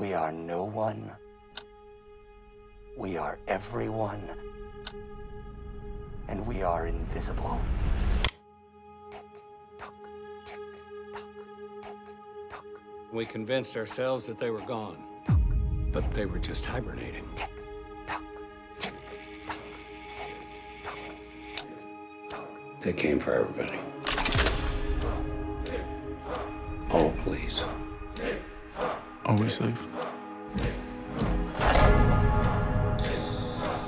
We are no one. We are everyone. And we are invisible. Tick-tock, tick-tock, tick-tock. We convinced ourselves that they were gone. Tock. But they were just hibernating. Tick-tock, tick-tock, tick-tock, tick-tock. They came for everybody. Oh, please. Are we safe?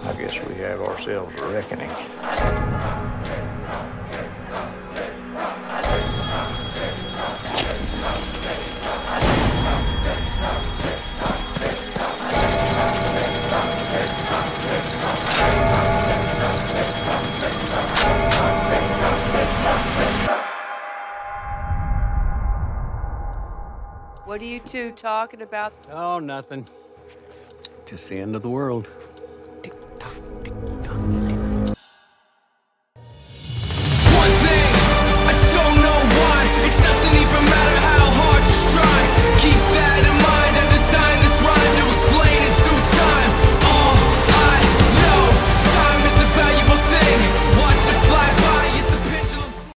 I guess we have ourselves a reckoning. What are you two talking about? Oh, nothing. Just the end of the world. Tick-tock, tick-tock.